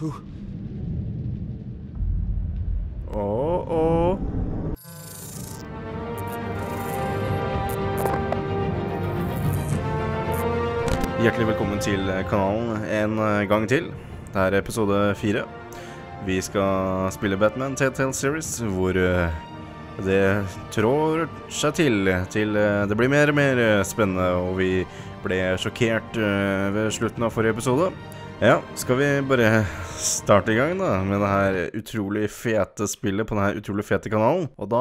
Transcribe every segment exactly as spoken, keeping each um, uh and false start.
Whew. Uh-oh. Hjertelig velkommen til kanalen en gang til. Det er episode fire. Vi skal spille Batman Telltale Series, hvor det trår seg til, til det blir mer og mer spennende, og vi ble sjokkert ved slutten av forrige episode. Ja, skal vi bare starte i gang da, med dette utrolig fete spillet på denne utrolig fete kanalen. Og da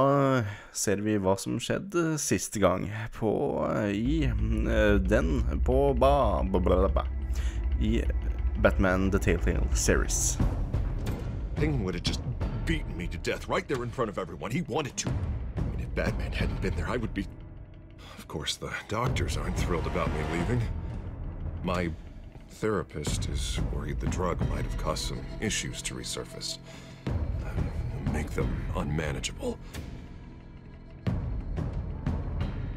ser vi hva som skjedde siste gang på, i den, på ba, blablabla, i Batman The Telltale Series. Penguin would have just beaten me to death right there in front of everyone. He wanted to. And if Batman hadn't been there, I would be... Of course, the doctors aren't thrilled about me leaving. My... therapist is worried the drug might have caused some issues to resurface, make them unmanageable.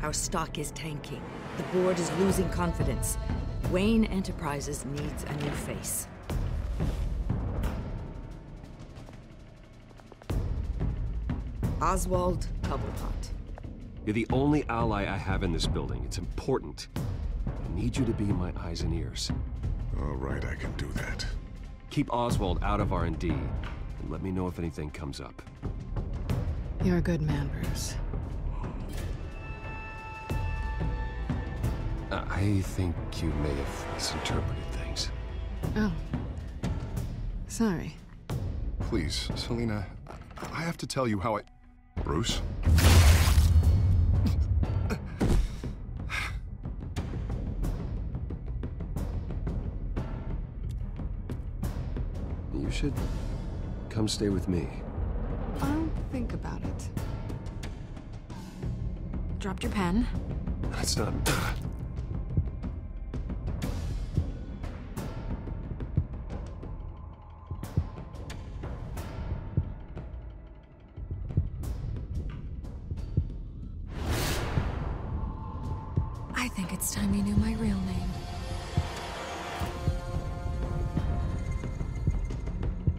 Our stock is tanking. The board is losing confidence. Wayne Enterprises needs a new face. Oswald Cobblepot. You're the only ally I have in this building. It's important. I need you to be my eyes and ears. All right, I can do that. Keep Oswald out of R and D, and let me know if anything comes up. You're a good man, Bruce. Uh, I think you may have misinterpreted things. Oh. Sorry. Please, Selina, I have to tell you how I... Bruce? You should come stay with me. I'll think about it. Dropped your pen. That's not... I think it's time you knew my real name.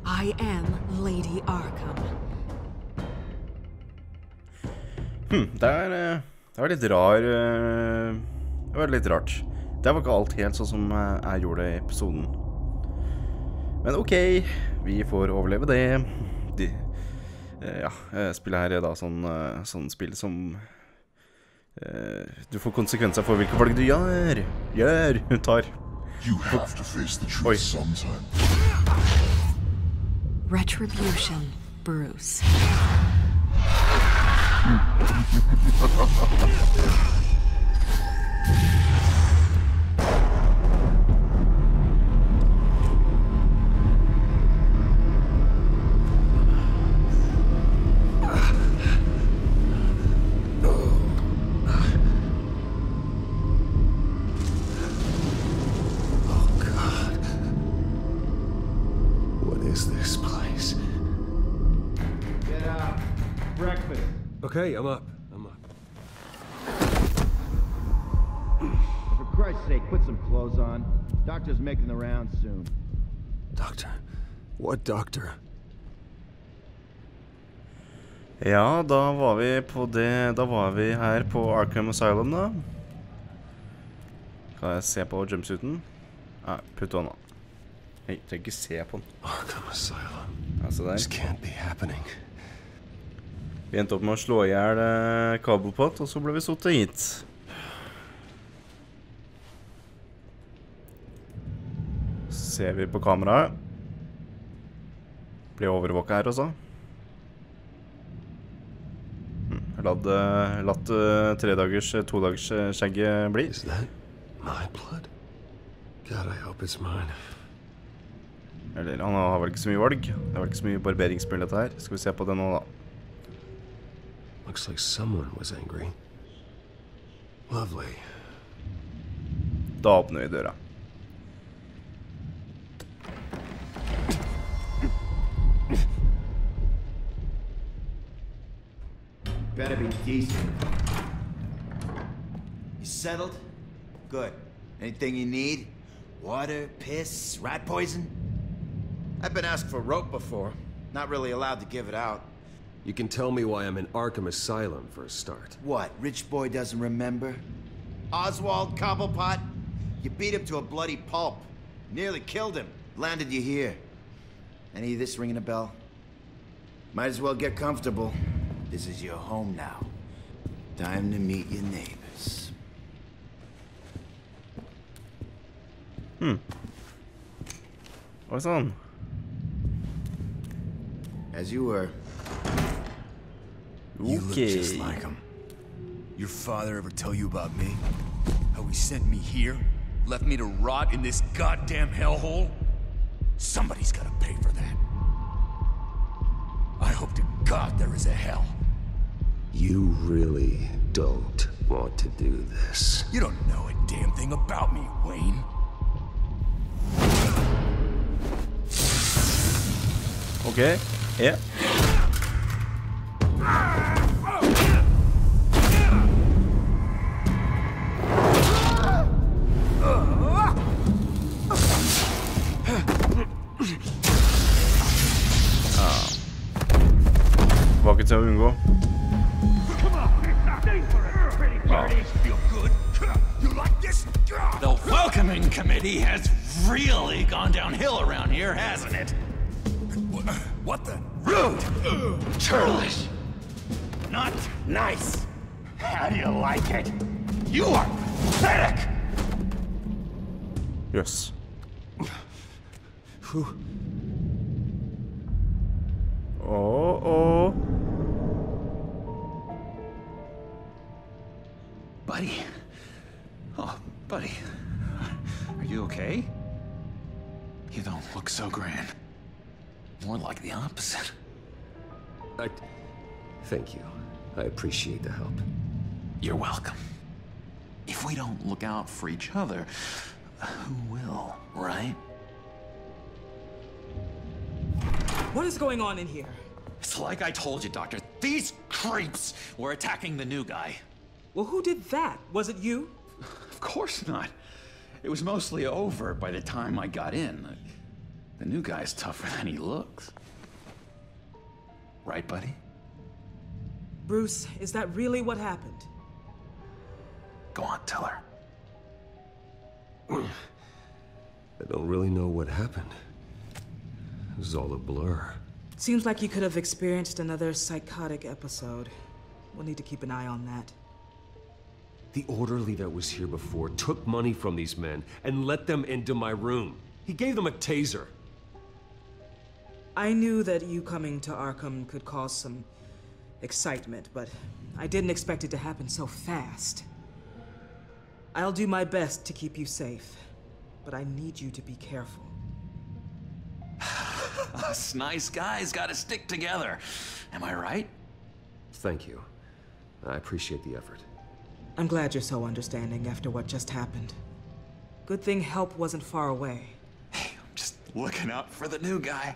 I am Lady Arkham. Hm, det er, det var litt rar, det var litt rart. Det var ikke alt helt sånn som jeg gjorde i episoden. Men ok, vi får overleve det. De, ja, spillet her er da sånn, sånn spill som... Du får konsekvenser for hvilke folk du gjør, gjør, tar. You have to face the truth sometime. Retribution, Bruce. Okay, I'm up. I'm up. For Christ's sake, put some clothes on. Doctor's making the rounds soon. Doctor? What doctor? Ja, da var vi på det. Da var vi her på Arkham Asylum, da. Kan jeg se på jumpsuiten? Nei, putt hånda. Hei, trenger ikke se på den. Arkham Asylum. Altså der. This can't be happening. Vi endte opp med å slå ihjel Cobblepot, og så ble vi suttet hit. Så ser vi på kameraet. Blir overvåket her også. Latt tredagers, todagers skjegget bli. Is that my blood? God, I hope it's mine. Eller, han har vel ikke så mye valg. Det var ikke så mye barberingsspill dette her. Skal vi se på det nå da. Looks like someone was angry. Lovely. Da åpner vi døra. Better be decent. You settled? Good. Anything you need? Water, piss, rat poison? I've been asked for rope before. Not really allowed to give it out. You can tell me why I'm in Arkham Asylum for a start. What, rich boy doesn't remember? Oswald Cobblepot? You beat him to a bloody pulp. Nearly killed him. Landed you here. Any of this ringing a bell? Might as well get comfortable. This is your home now. Time to meet your neighbors. Hmm. What's on? As you were. You look just like him. Your father ever tell you about me? How he sent me here? Left me to rot in this goddamn hellhole? Somebody's gotta pay for that. I hope to God there is a hell. You really don't want to do this. You don't know a damn thing about me, Wayne. Okay, yeah. Walk it over and go. Come on, stay for it, pretty party. Feel good? You like this? The welcoming committee has really gone downhill around here, hasn't it? What the? Rude! Churlish! Not nice! How do you like it? You are pathetic! Yes. Who? Uh-oh. Buddy? Oh, buddy. Are you okay? You don't look so grand. More like the opposite. I... Thank you. I appreciate the help. You're welcome. If we don't look out for each other, who will, right? What is going on in here? It's like I told you, Doctor. These creeps were attacking the new guy. Well, who did that? Was it you? Of course not. It was mostly over by the time I got in. The new guy's tougher than he looks. Right, buddy? Bruce, is that really what happened? Go on, tell her. I don't really know what happened. It was all a blur. Seems like you could have experienced another psychotic episode. We'll need to keep an eye on that. The orderly that was here before took money from these men and let them into my room. He gave them a taser. I knew that you coming to Arkham could cause some excitement, but I didn't expect it to happen so fast. I'll do my best to keep you safe, but I need you to be careful. Us nice guys gotta stick together. Am I right? Thank you. I appreciate the effort. I'm glad you're so understanding after what just happened. Good thing help wasn't far away. Hey, I'm just looking out for the new guy.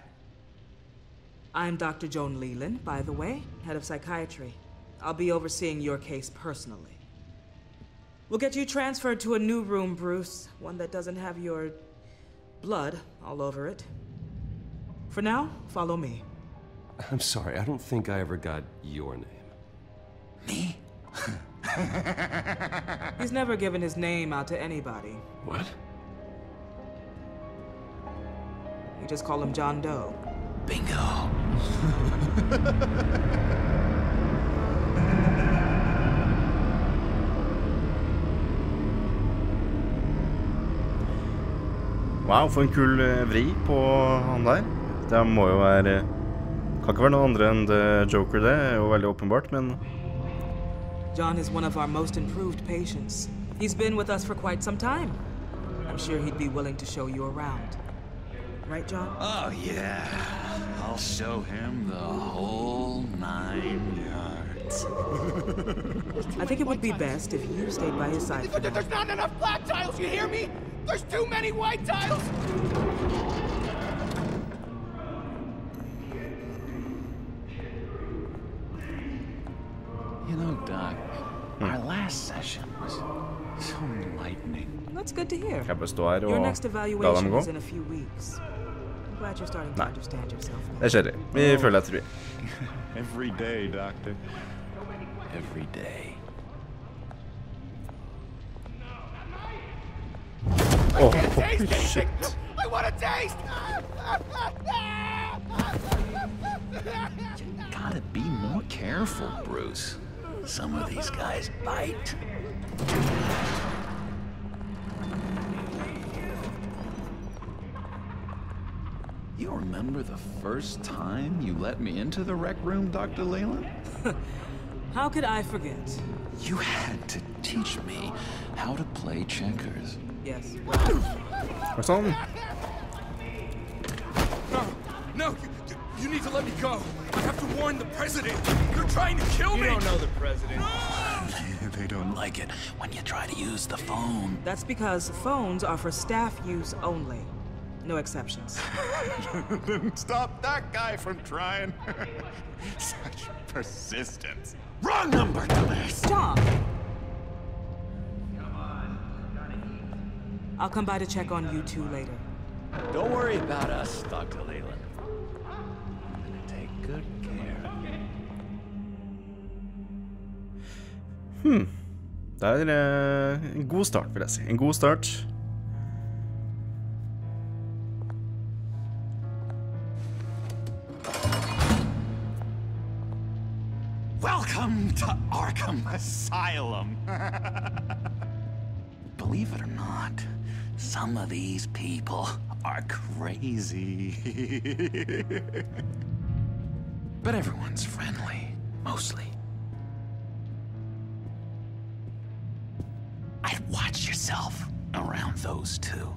I'm Doctor Joan Leland, by the way, head of psychiatry. I'll be overseeing your case personally. We'll get you transferred to a new room, Bruce. One that doesn't have your blood all over it. For now, follow me. I'm sorry, I don't think I ever got your name. Me? He's never given his name out to anybody. What? You just call him John Doe. Bingo. Wow, for en kul vri på han der. Det må jo være... Kan ikke være noe andre enn Joker det, er jo veldig åpenbart, men... John is one of our most improved patients. He's been with us for quite some time. I'm sure he'd be willing to show you around. Right, John? Oh, yeah. I'll show him the whole nine yards. I think it would be best if you stayed by his side. There's not enough black tiles, you hear me? There's too many white tiles! You know, Doc, our last session was so enlightening. That's good to hear. Your next evaluation is in a few weeks. Nei. Det skjer ikke. Vi føler etter vi. Every day, doctor. Every day. Oh, shit. I want a taste! You gotta be more careful, Bruce. Some of these guys bite. You remember the first time you let me into the rec room, Doctor Leland? How could I forget? You had to teach me how to play checkers. Yes. What's on? No, no, you, you need to let me go. I have to warn the president. You're trying to kill me. You don't know the president. No! They don't like it when you try to use the phone. That's because phones are for staff use only. No exceptions. Then stop that guy from trying. Such persistence. Wrong number, dumbass. Stop. Come on. I'll come by to check on you two later. Don't worry about us, Doctor Leland. I'm gonna take good care. Hmm. Det er uh, en god start, vil jeg si. En god start. Welcome to Arkham Asylum. Believe it or not, some of these people are crazy. But everyone's friendly, mostly. I'd watch yourself around those two.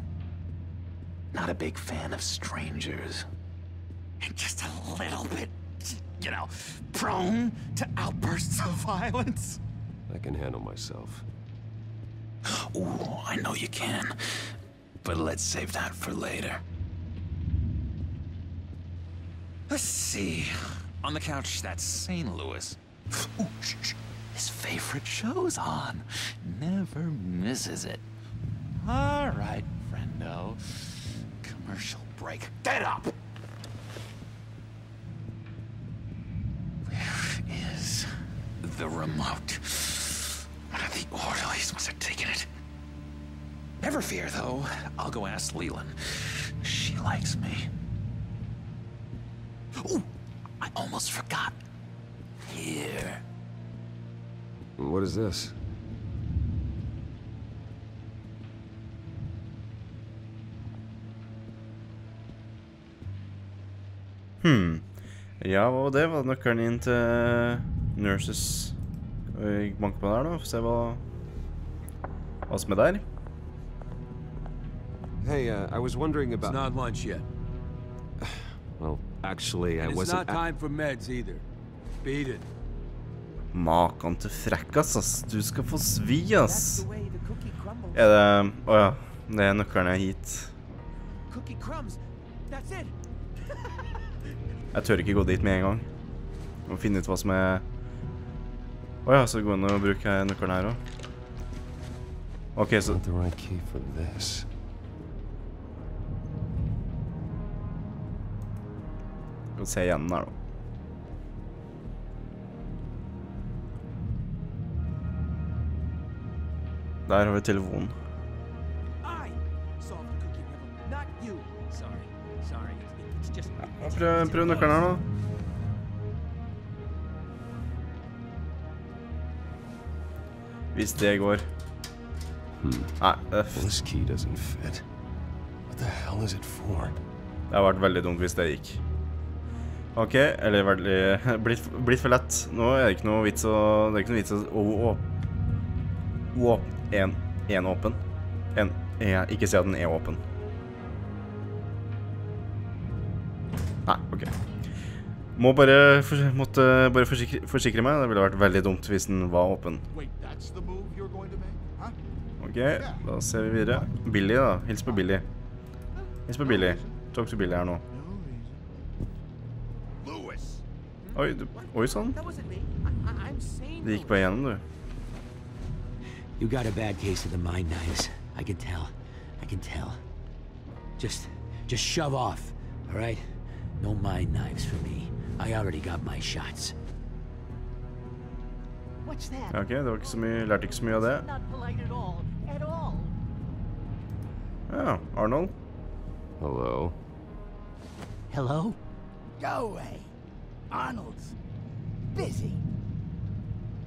Not a big fan of strangers. And just a little bit, you know, prone to outbursts of violence. I can handle myself. Oh, I know you can. But let's save that for later. Let's see. On the couch, that's Saint Louis. Ooh, shh, shh. His favorite show's on. Never misses it. All right, friendo. Commercial break. Get up! Is the remote. One of the orderlies must have taken it. Never fear, though. I'll go ask Leland. She likes me. Ooh, I almost forgot. Here. What is this? Hmm. Ja, og det var nøkkelen inn til Nurses. Jeg banker på der nå, for å se hva, hva som er der. Hey, uh, I was wondering about... It's not lunch yet. Well, actually, I wasn't... It's not time for meds either. Beat it. Makan til frekkas, ass. Du skal få svi, ass. Er det... Åja, det er nøkkelen jeg hit. Cookie crumbs, that's it. Jeg tør ikke gå dit med en gang. Jeg må finne ut hva som er... Åja, så går det an å bruke nøkkelen her også. Ok, så... Skal vi se igjen den her da. Der har vi telefonen. Prøv, prøv nøkkelen her nå. Hvis det går. Nei, øff. Det har vært veldig dumt hvis det gikk. Ok, eller veldig... Blitt for lett. Nå er det ikke noe vits å... Det er ikke noe vits å... Åh, åh. Åh, en. En åpen. En. Ikke si at den er åpen. Nei, ok. Må bare, måtte bare forsikre, forsikre meg. Det ville vært veldig dumt hvis den var åpen. Ok, da ser vi videre. Billy da, hils på Billy. Hils på Billy. Talk to Billy her nå. Oi, du, oi sånn. Det gikk bare gjennom, du. You got a bad case of the mind knives. I can tell. I can tell. Just, just shove off. All right? No mind knives for me. I already got my shots. What's that? Okay, there was some latex me on that. Not polite at all. At all. Oh, Arnold. Hello. Hello? Go away. Arnold's busy.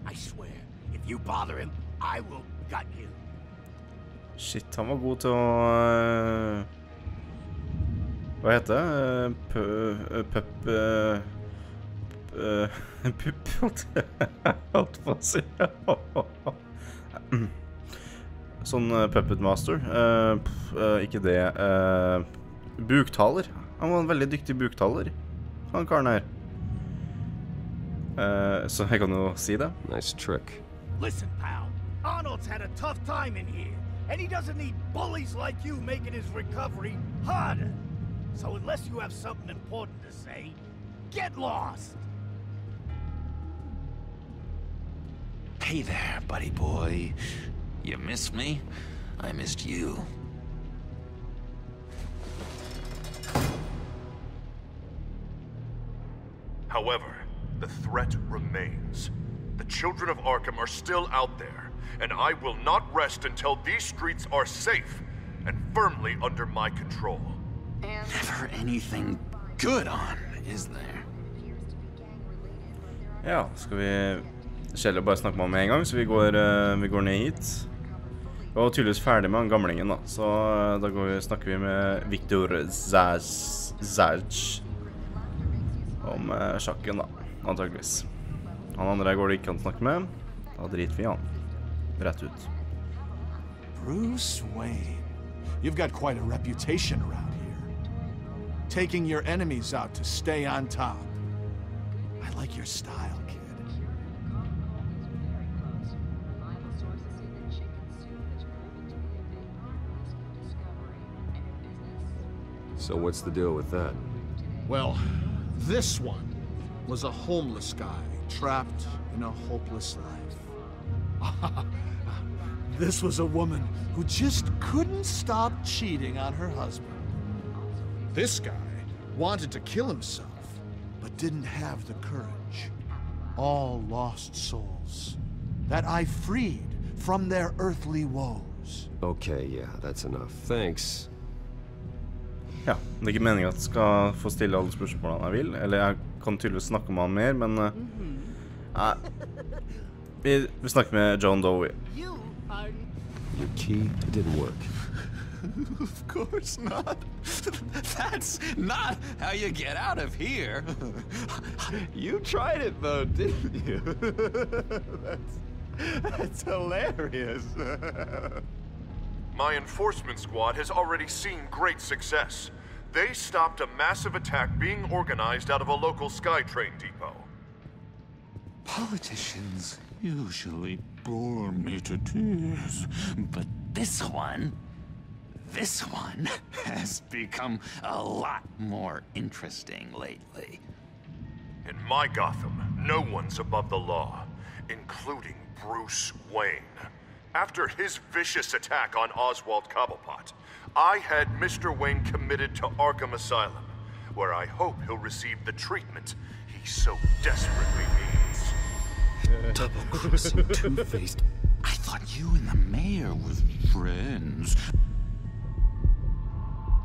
I swear, if you bother him, I will gut you. Shit, han var god til å uh, hva heter det? Uh, Pup uh, uh, Pup holdt på å si. Sånn uh, puppet master. Uh, uh, ikke det. Uh, buktaler. Han var en veldig dyktig buktaler, han karen her. Uh, so I gonna see that. Nice trick. Listen, pal. Arnold's had a tough time in here, and he doesn't need bullies like you making his recovery harder. So unless you have something important to say, get lost. Hey there, buddy boy. You missed me? I missed you. However, the threat remains. The children of Arkham are still out there, and I will not rest until these streets are safe and firmly under my control. Never anything good on, is there? Ja, skal vi Kjell og bare snakke med om en gang, så vi går, uh, vi går ned hit. Vi var tydeligvis ferdig med den gamlingen da, så uh, da går vi, snakker vi med Victor Zsasz om uh, sjakken da. Antageligvis. Han andre går det ikke an å snakke med. Da driter vi han. Rett ut. Bruce Wayne, you've got quite a reputation around here. Taking your enemies out to stay on top. I like your style, kid. So what's the deal with that? Well, this one was a homeless guy trapped in a hopeless life. This was a woman who just couldn't stop cheating on her husband. This guy wanted to kill himself, but didn't have the courage. All lost souls that I freed from their earthly woes. Okay, yeah, that's enough. Thanks. Ja, det er ikke meningen at jeg skal få stille alle spørsmålene jeg vil, eller jeg kan tydeligvis snakke med han mer, men uh, nei, vi, vi snakker med John Doe. Your key didn't work. Of course not. That's not how you get out of here. You tried it though, didn't you? that's, that's hilarious. My enforcement squad has already seen great success. They stopped a massive attack being organized out of a local SkyTrain depot. Politicians usually bore me to tears, but this one, this one has become a lot more interesting lately. In my Gotham, no one's above the law, including Bruce Wayne. After his vicious attack on Oswald Cobblepot, I had Mister Wayne committed to Arkham Asylum, where I hope he'll receive the treatment he so desperately needs. Double-crossing two-faced. I thought you and the mayor were friends.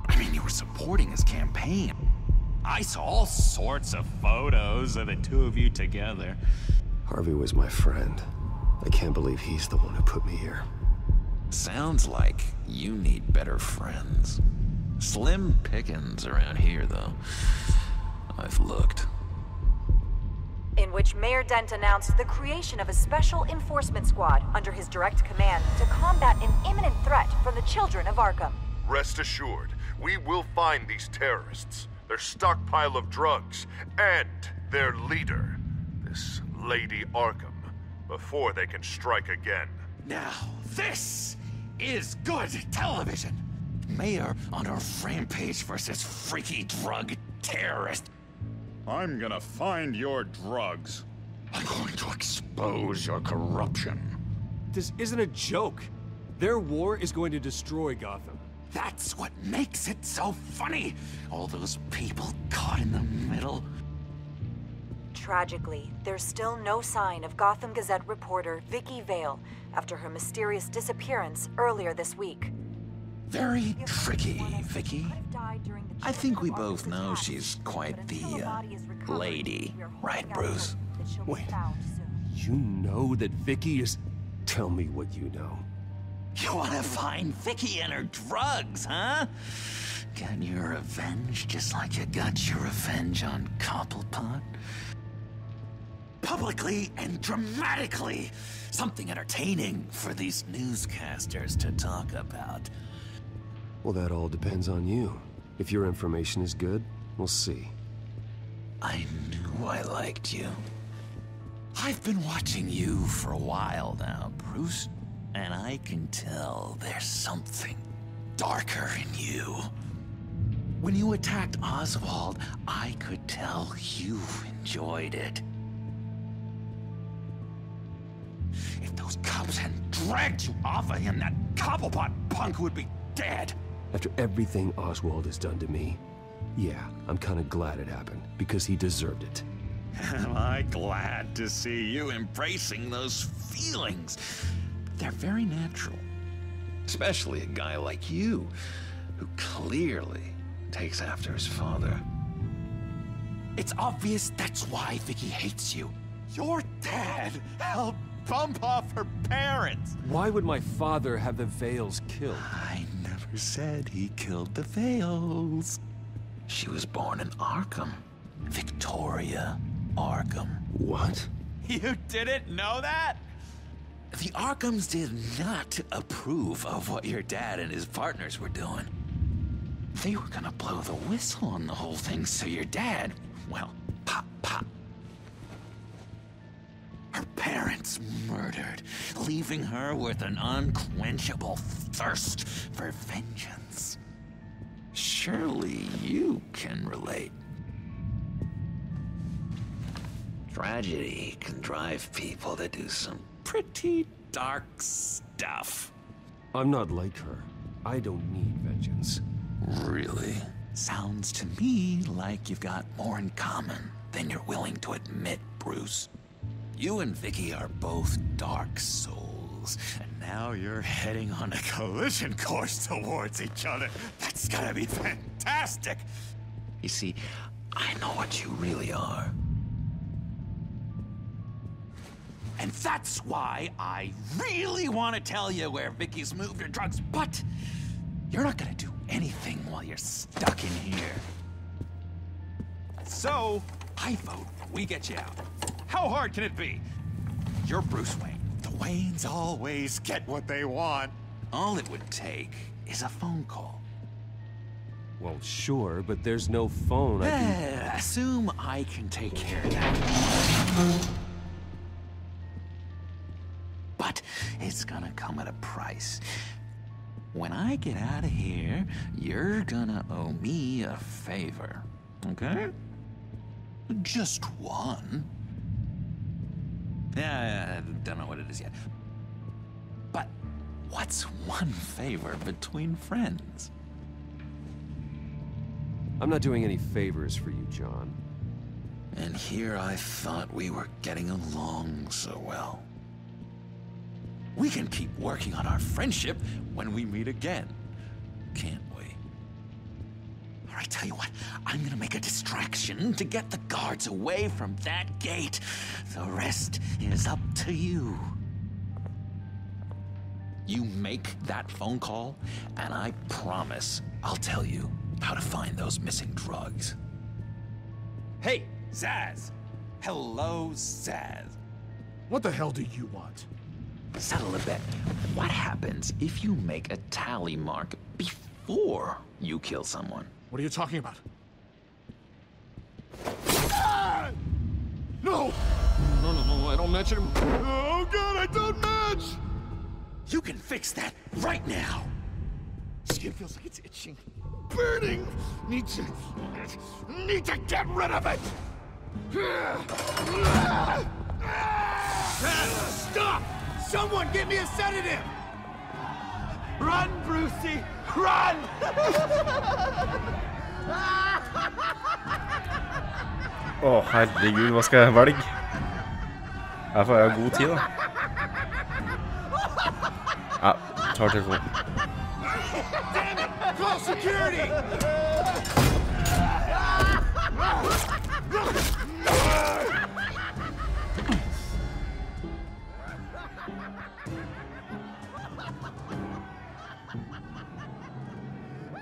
I mean, you were supporting his campaign. I saw all sorts of photos of the two of you together. Harvey was my friend. I can't believe he's the one who put me here. Sounds like you need better friends. Slim pickings around here, though. I've looked. In which Mayor Dent announced the creation of a special enforcement squad under his direct command to combat an imminent threat from the children of Arkham. Rest assured, we will find these terrorists, their stockpile of drugs, and their leader, this Lady Arkham, before they can strike again. Now, this is good television. Mayor on a rampage versus freaky drug terrorist. I'm gonna find your drugs. I'm going to expose your corruption. This isn't a joke. Their war is going to destroy Gotham. That's what makes it so funny. All those people caught in the middle. Tragically, there's still no sign of Gotham Gazette reporter Vicky Vale after her mysterious disappearance earlier this week. Very tricky, Vicky. I think we both know she's quite the, uh, lady. Right, Bruce? Wait, you know that Vicky is... Tell me what you know. You want to find Vicky and her drugs, huh? Get your revenge just like you got your revenge on Cobblepot? Publicly and dramatically! Something entertaining for these newscasters to talk about. Well, that all depends on you. If your information is good, we'll see. I knew I liked you. I've been watching you for a while now, Bruce, and I can tell there's something darker in you. When you attacked Oswald, I could tell you enjoyed it. If those cops hadn't dragged you off of him, that Cobblepot punk would be dead. After everything Oswald has done to me, yeah, I'm kind of glad it happened, because he deserved it. Am I glad to see you embracing those feelings? They're very natural, especially a guy like you, who clearly takes after his father. It's obvious that's why Vicky hates you. Your dad helped bump off her parents. Why would my father have the Vales killed? I never said he killed the Vales. She was born in Arkham. Victoria Arkham. What? You didn't know that? The Arkhams did not approve of what your dad and his partners were doing. They were gonna blow the whistle on the whole thing, so your dad, well, pop, pop. Her parents murdered, leaving her with an unquenchable thirst for vengeance. Surely you can relate. Tragedy can drive people to do some pretty dark stuff. I'm not like her. I don't need vengeance. Really? Sounds to me like you've got more in common than you're willing to admit, Bruce. You and Vicky are both dark souls, and now you're heading on a collision course towards each other. That's gonna be fantastic! You see, I know what you really are. And that's why I really want to tell you where Vicky's moved her drugs, but you're not gonna do anything while you're stuck in here. So, I vote we get you out. How hard can it be? You're Bruce Wayne. The Waynes always get what they want. All it would take is a phone call. Well, sure, but there's no phone. I can... Assume I can take care of that. But it's gonna come at a price. When I get out of here, you're gonna owe me a favor, okay? Just one. Yeah, I don't know what it is yet. But what's one favor between friends? I'm not doing any favors for you, John. And here I thought we were getting along so well. We can keep working on our friendship when we meet again, can't we? All right, tell you what, I'm gonna make a distraction to get the guards away from that gate. The rest is up to you. You make that phone call, and I promise I'll tell you how to find those missing drugs. Hey, Zsasz! Hello, Zsasz. What the hell do you want? Settle a bet. What happens if you make a tally mark before you kill someone? What are you talking about? Ah! No! No, no, no, I don't match him. Oh, God, I don't match! You can fix that right now. Skin feels like it's itching. Burning! Need to... Need to get rid of it! Stop! Someone, give me a sedative! Run, Brucey! Run! Å, oh, herregud, hva skal jeg velge? Her får jeg god tid, da. Ja, tar telefonen.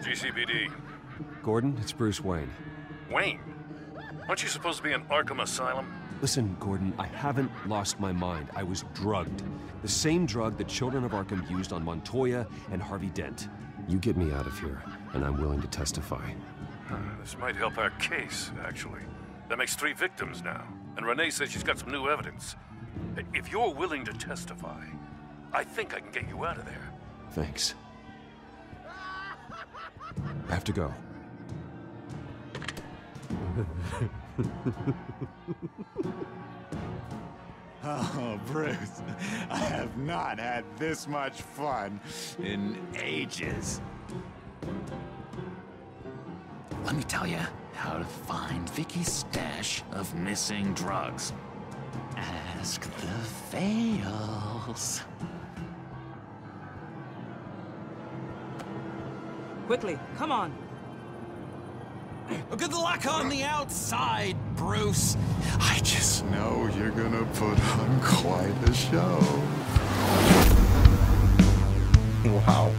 G C P D. Gordon, it's Bruce Wayne. Wayne? Aren't you supposed to be in Arkham Asylum? Listen, Gordon, I haven't lost my mind. I was drugged. The same drug the Children of Arkham used on Montoya and Harvey Dent. You get me out of here, and I'm willing to testify. Uh, this might help our case, actually. That makes three victims now, and Renee says she's got some new evidence. If you're willing to testify, I think I can get you out of there. Thanks. I have to go. Oh, Bruce, I have not had this much fun in ages. Let me tell you how to find Vicky's stash of missing drugs. Ask the Vales. Quickly, come on. Good luck on the outside, Bruce. I just know you're gonna put on quite a show. Wow.